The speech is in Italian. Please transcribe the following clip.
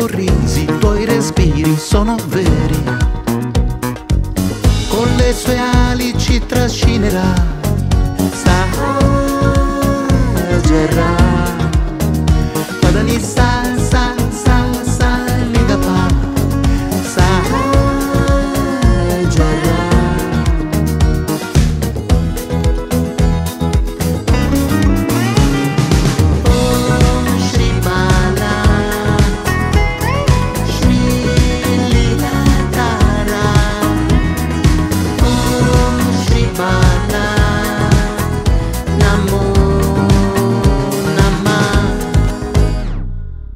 sorrisi, i tuoi respiri sono veri. Con le sue ali ci trascinerà Sahaja Ra.